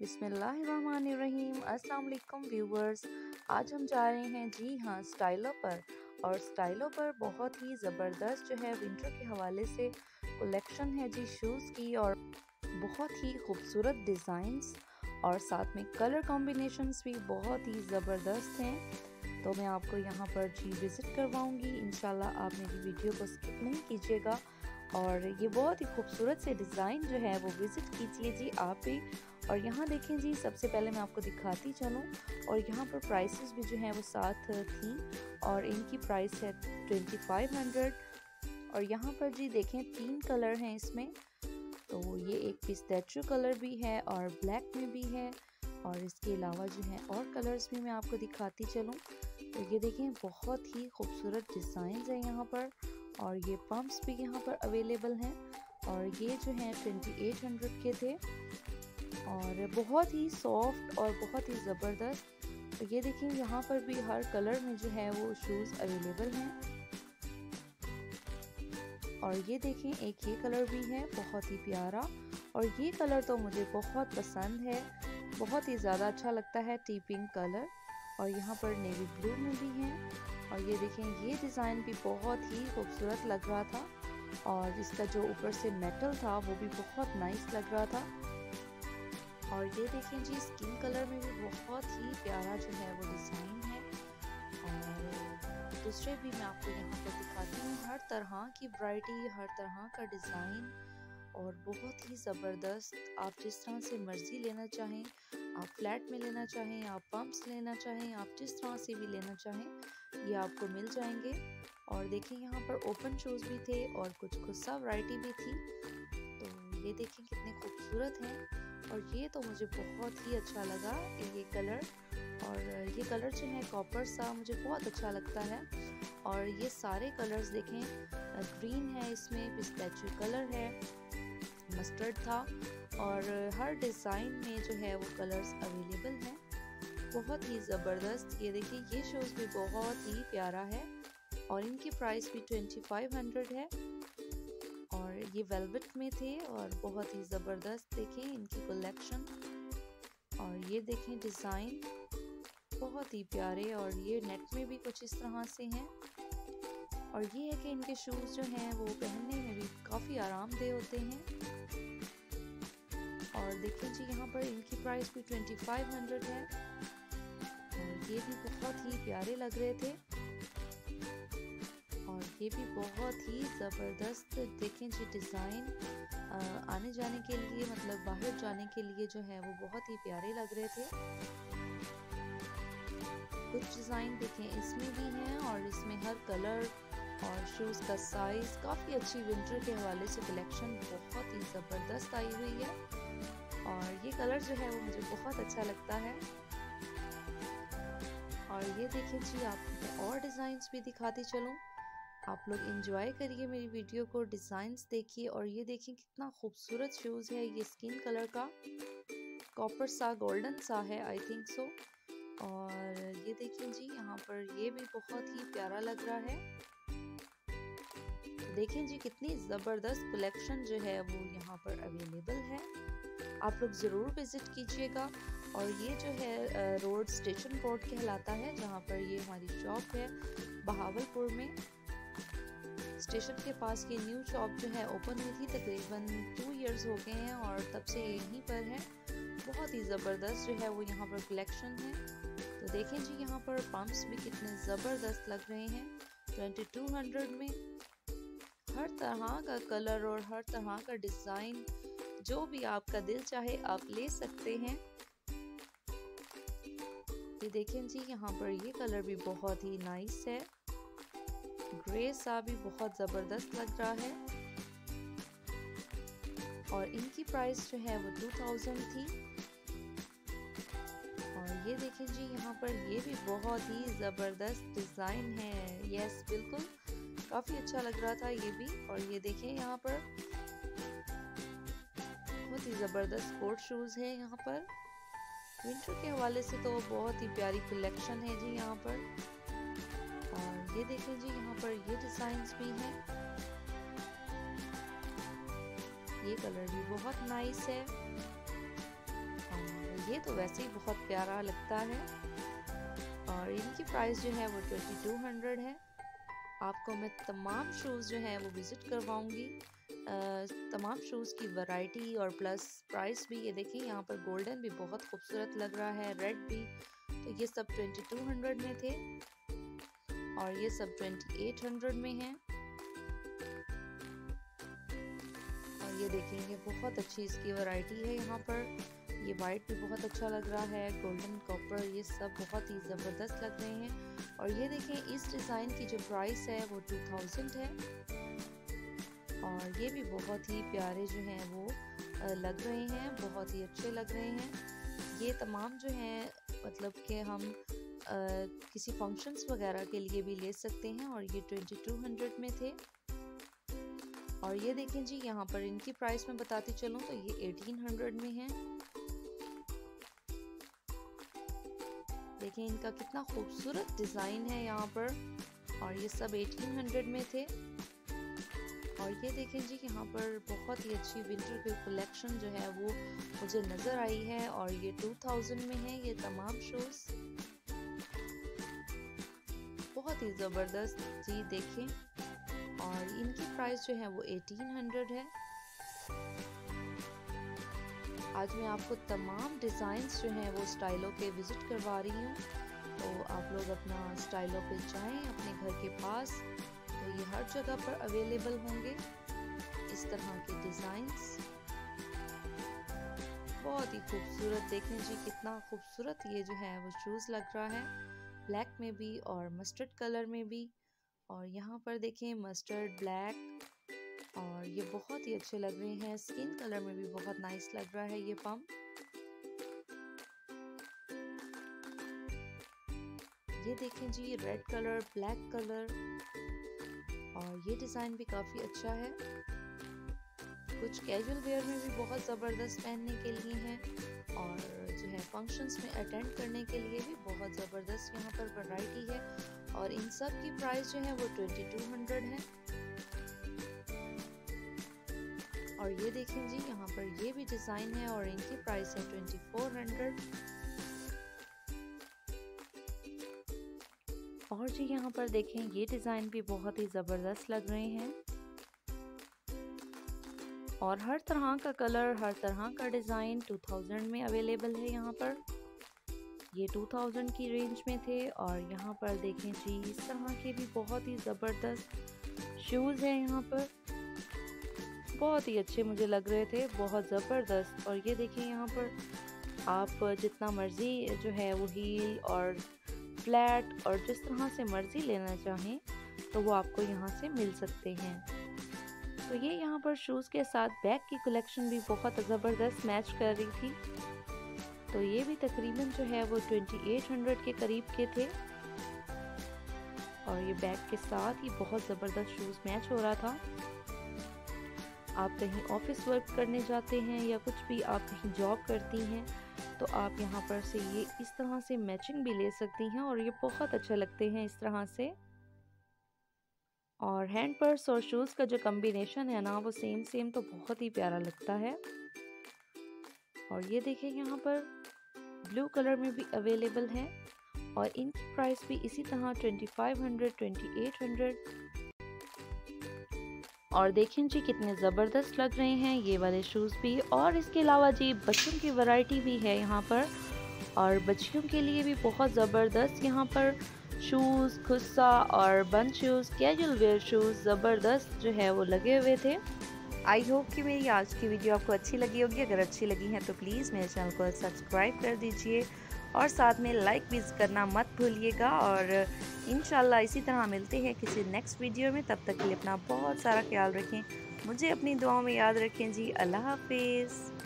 बिस्मिल्लाहिर्रहमानिर्रहीम। अस्सलाम वालेकुम व्यूवर्स, आज हम जा रहे हैं जी हाँ स्टाइलो पर। और स्टाइलो पर बहुत ही ज़बरदस्त जो है विंटर के हवाले से कलेक्शन है जी शूज़ की, और बहुत ही खूबसूरत डिज़ाइंस और साथ में कलर कॉम्बिनेशंस भी बहुत ही ज़बरदस्त हैं। तो मैं आपको यहाँ पर जी विज़िट करवाऊँगी इंशाल्लाह। आप मेरी वीडियो को स्किप नहीं कीजिएगा और ये बहुत ही खूबसूरत से डिज़ाइन जो है वो विज़िट कीजिए जी आप ही। और यहाँ देखें जी, सबसे पहले मैं आपको दिखाती चलूँ, और यहाँ पर प्राइसेस भी जो हैं वो साथ थी, और इनकी प्राइस है 2500। और यहाँ पर जी देखें 3 कलर हैं इसमें, तो ये एक पिस्ताचियो कलर भी है और ब्लैक में भी है, और इसके अलावा जो है और कलर्स भी मैं आपको दिखाती चलूँ। तो ये देखें बहुत ही खूबसूरत डिज़ाइंस हैं यहाँ पर, और ये पम्प्स भी यहाँ पर अवेलेबल हैं, और ये जो हैं 2800 के थे, और बहुत ही सॉफ्ट और बहुत ही ज़बरदस्त। तो ये देखिए यहाँ पर भी हर कलर में जो है वो शूज़ अवेलेबल हैं। और ये देखें एक ये कलर भी है बहुत ही प्यारा, और ये कलर तो मुझे बहुत पसंद है, बहुत ही ज़्यादा अच्छा लगता है, टी पिंक कलर। और यहाँ पर नेवी ब्लू में भी है, और ये देखें ये डिज़ाइन भी बहुत ही खूबसूरत लग रहा था, और इसका जो ऊपर से मेटल था वो भी बहुत नाइस लग रहा था। और ये देखें जी स्किन कलर में भी बहुत ही प्यारा जो है वो डिज़ाइन है। और दूसरे भी मैं आपको यहाँ पर दिखाती हूँ, हर तरह की वैरायटी, हर तरह का डिज़ाइन, और बहुत ही ज़बरदस्त। आप जिस तरह से मर्ज़ी लेना चाहें, आप फ्लैट में लेना चाहें, आप पम्प्स लेना चाहें, आप जिस तरह से भी लेना चाहें ये आपको मिल जाएंगे। और देखें यहाँ पर ओपन शूज़ भी थे और कुछ खुस्सा वैरायटी भी थी। तो ये देखें कितने खूबसूरत हैं, और ये तो मुझे बहुत ही अच्छा लगा ये कलर। और ये कलर जो है कॉपर सा मुझे बहुत अच्छा लगता है। और ये सारे कलर्स देखें, ग्रीन है इसमें, पिस्ताचियो कलर है, मस्टर्ड था, और हर डिज़ाइन में जो है वो कलर्स अवेलेबल हैं, बहुत ही ज़बरदस्त। ये देखिए ये शूज़ भी बहुत ही प्यारा है, और इनकी प्राइस भी 2500 है। और ये वेलवेट में थे और बहुत ही ज़बरदस्त देखें इनकी कलेक्शन। और ये देखें डिज़ाइन बहुत ही प्यारे, और ये नेट में भी कुछ इस तरह से हैं। और ये है कि इनके शूज़ जो हैं वो पहनने में भी काफ़ी आरामदेह होते हैं। और देखें जी यहाँ पर इनकी प्राइस भी 2500 है, और ये भी बहुत ही प्यारे लग रहे थे, और ये भी बहुत ही ज़बरदस्त। देखें जी डिज़ाइन आने जाने के लिए, मतलब बाहर जाने के लिए जो है वो बहुत ही प्यारे लग रहे थे। कुछ डिज़ाइन देखें इसमें भी हैं, और इसमें हर कलर और शूज़ का साइज़ काफ़ी अच्छी, विंटर के हवाले से कलेक्शन बहुत ही ज़बरदस्त आई हुई है। और ये कलर जो है वो मुझे बहुत अच्छा लगता है। और ये देखें जी आपको और डिज़ाइंस भी दिखाती चलूँ, आप लोग एंजॉय करिए मेरी वीडियो को, डिज़ाइंस देखिए। और ये देखिए कितना खूबसूरत शूज़ है, ये स्किन कलर का, कॉपर सा, गोल्डन सा है आई थिंक सो। और ये देखिए जी यहाँ पर ये भी बहुत ही प्यारा लग रहा है। देखें जी कितनी ज़बरदस्त कलेक्शन जो है वो यहाँ पर अवेलेबल है, आप लोग ज़रूर विज़िट कीजिएगा। और ये जो है रोड स्टेशन रोड कहलाता है, जहाँ पर ये हमारी शॉप है बहावलपुर में। स्टेशन के पास ये न्यू शॉप जो है ओपन हुई थी, तकरीबन 2 इयर्स हो गए हैं, और तब से यहीं पर है। बहुत ही ज़बरदस्त जो है वो यहाँ पर कलेक्शन है। तो देखें जी यहाँ पर पम्प्स भी कितने ज़बरदस्त लग रहे हैं 2200 में। हर तरह का कलर और हर तरह का डिज़ाइन, जो भी आपका दिल चाहे आप ले सकते हैं। ये देखें जी यहाँ पर ये कलर भी बहुत ही नाइस है, ग्रे सा भी बहुत ज़बरदस्त लग रहा है। और इनकी प्राइस जो है वो 2000 थी। और ये देखें जी यहाँ पर ये भी बहुत ही ज़बरदस्त डिज़ाइन है, यस बिल्कुल काफ़ी अच्छा लग रहा था ये भी। और ये देखें यहाँ पर बहुत ही ज़बरदस्त कोट शूज़ है, यहाँ पर विंटर के हवाले से तो बहुत ही प्यारी कलेक्शन है जी यहाँ पर। ये देखिए जी यहाँ पर ये डिज़ाइंस भी हैं, ये कलर भी बहुत नाइस है। और लेंगे तो वैसे ही बहुत प्यारा लगता है। और इनकी प्राइस जो है वो 2200 है। आपको मैं तमाम शूज़ जो हैं वो विज़िट करवाऊंगी, तमाम शूज़ की वैरायटी और प्लस प्राइस भी। ये देखिए यहाँ पर गोल्डन भी बहुत खूबसूरत लग रहा है, रेड भी। तो ये सब 2200 में थे और ये सब 2800 में हैं। और ये देखेंगे बहुत अच्छी इसकी वैरायटी है यहाँ पर। ये वाइट भी बहुत अच्छा लग रहा है, गोल्डन कॉपर, ये सब बहुत ही ज़बरदस्त लग रहे हैं। और ये देखें इस डिज़ाइन की जो प्राइस है वो 2000 है। और ये भी बहुत ही प्यारे जो हैं वो लग रहे हैं, बहुत ही अच्छे लग रहे हैं। ये तमाम जो हैं मतलब कि हम किसी फंक्शंस वगैरह के लिए भी ले सकते हैं। और ये 2200 में थे। और ये देखें जी यहाँ पर इनकी प्राइस मैं बताती चलूँ तो ये 1800 में है। देखिए इनका कितना खूबसूरत डिज़ाइन है यहाँ पर। और ये सब 1800 में थे। और ये देखें जी यहाँ पर बहुत ही अच्छी विंटर की कलेक्शन जो है वो मुझे नज़र आई है। और ये 2000 में है ये तमाम शूज़, बहुत ही ज़बरदस्त जी देखें। और इनकी प्राइस जो है वो 1800 है। आज मैं आपको तमाम डिज़ाइंस जो हैं वो स्टाइलो के विज़िट करवा रही हूँ। तो आप लोग अपना स्टाइलो पे जाएं अपने घर के पास, तो ये हर जगह पर अवेलेबल होंगे इस तरह के डिज़ाइंस। बहुत ही खूबसूरत, देखें जी कितना खूबसूरत ये जो है वो शूज़ लग रहा है, ब्लैक में भी और मस्टर्ड कलर में भी। और यहाँ पर देखें मस्टर्ड, ब्लैक, और ये बहुत ही अच्छे लग रहे हैं। स्किन कलर में भी बहुत नाइस लग रहा है ये पम। ये देखें जी रेड कलर, ब्लैक कलर, और ये डिज़ाइन भी काफ़ी अच्छा है। कुछ कैजुअल वेयर में भी बहुत ज़बरदस्त पहनने के लिए हैं, और जो है फंक्शंस में अटेंड करने के लिए भी बहुत ज़बरदस्त यहाँ पर वैरायटी है। और इन सब की प्राइस जो है वो 2200 है। और ये देखें जी यहाँ पर ये भी डिज़ाइन है और इनकी प्राइस है 2400। और जी यहाँ पर देखें ये डिज़ाइन भी बहुत ही ज़बरदस्त लग रहे हैं। और हर तरह का कलर, हर तरह का डिज़ाइन 2000 में अवेलेबल है यहाँ पर। ये 2000 की रेंज में थे। और यहाँ पर देखें जी इस तरह के भी बहुत ही ज़बरदस्त शूज़ हैं यहाँ पर, बहुत ही अच्छे मुझे लग रहे थे, बहुत ज़बरदस्त। और ये देखिए यहाँ पर आप जितना मर्ज़ी जो है वो हील और फ्लैट और जिस तरह से मर्ज़ी लेना चाहें तो वो आपको यहाँ से मिल सकते हैं। तो ये यहाँ पर शूज़ के साथ बैग की कलेक्शन भी बहुत ज़बरदस्त मैच कर रही थी। तो ये भी तकरीबन जो है वो 2800 के करीब के थे। और ये बैग के साथ ही बहुत ज़बरदस्त शूज़ मैच हो रहा था। आप कहीं ऑफिस वर्क करने जाते हैं या कुछ भी, आप कहीं जॉब करती हैं तो आप यहाँ पर से ये इस तरह से मैचिंग भी ले सकती हैं। और ये बहुत अच्छे लगते हैं इस तरह से। और हैंड पर्स और शूज़ का जो कम्बिनेशन है ना वो सेम तो बहुत ही प्यारा लगता है। और ये देखें यहाँ पर ब्लू कलर में भी अवेलेबल है। और इनकी प्राइस भी इसी तरह 2500, 2800। और देखें जी कितने ज़बरदस्त लग रहे हैं ये वाले शूज़ भी। और इसके अलावा जी बच्चों की वैरायटी भी है यहाँ पर। और बच्चियों के लिए भी बहुत ज़बरदस्त यहाँ पर शूज़, खुस्सा और bunch shoes, casual wear shoes ज़बरदस्त जो है वो लगे हुए थे। आई होप कि मेरी आज की वीडियो आपको अच्छी लगी होगी। अगर अच्छी लगी है तो प्लीज़ मेरे चैनल को सब्सक्राइब कर दीजिए और साथ में लाइक भी करना मत भूलिएगा। और इंशाल्लाह इसी तरह मिलते हैं किसी नेक्स्ट वीडियो में। तब तक के लिए अपना बहुत सारा ख्याल रखें, मुझे अपनी दुआओं में याद रखें जी। अल्लाह हाफिज़।